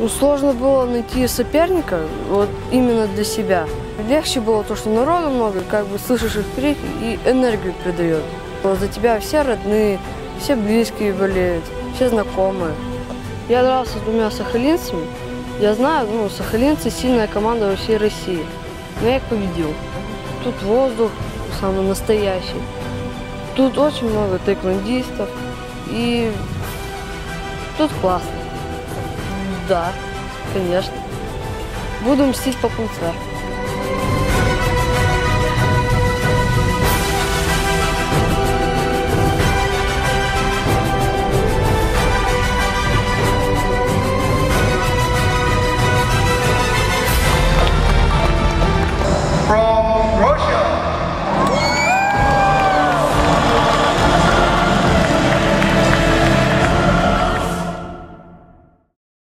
Ну, сложно было найти соперника, вот именно для себя. Легче было то, что народу много, как бы слышишь их крики и энергию придает. За тебя все родные, все близкие болеют, все знакомые. Я дрался с двумя сахалинцами. Я знаю, ну, сахалинцы сильная команда во всей России. Но я их победил. Тут воздух самый настоящий. Тут очень много тайквондистов. И тут классно. Да, конечно. Буду мстить по пунктам.